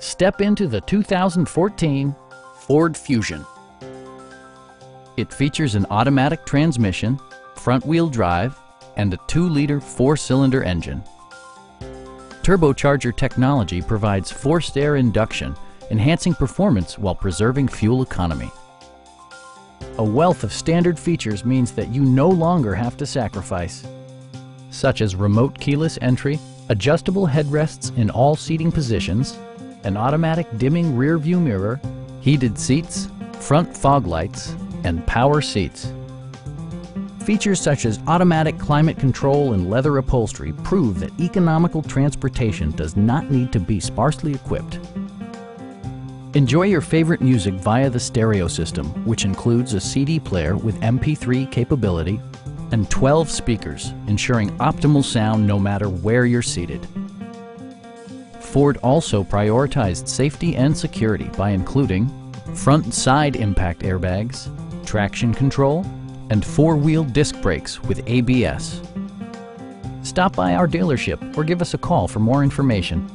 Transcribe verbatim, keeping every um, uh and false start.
Step into the two thousand fourteen Ford Fusion. It features an automatic transmission, front-wheel drive, and a two liter four cylinder engine. Turbocharger technology provides forced air induction, enhancing performance while preserving fuel economy. A wealth of standard features means that you no longer have to sacrifice, such as remote keyless entry, adjustable headrests in all seating positions, an automatic dimming rear view mirror, heated seats, front fog lights, and power seats. Features such as automatic climate control and leather upholstery prove that economical transportation does not need to be sparsely equipped. Enjoy your favorite music via the stereo system, which includes a C D player with M P three capability and twelve speakers, ensuring optimal sound no matter where you're seated. Ford also prioritized safety and security by including front and side impact airbags, traction control, and four-wheel disc brakes with A B S. Stop by our dealership or give us a call for more information.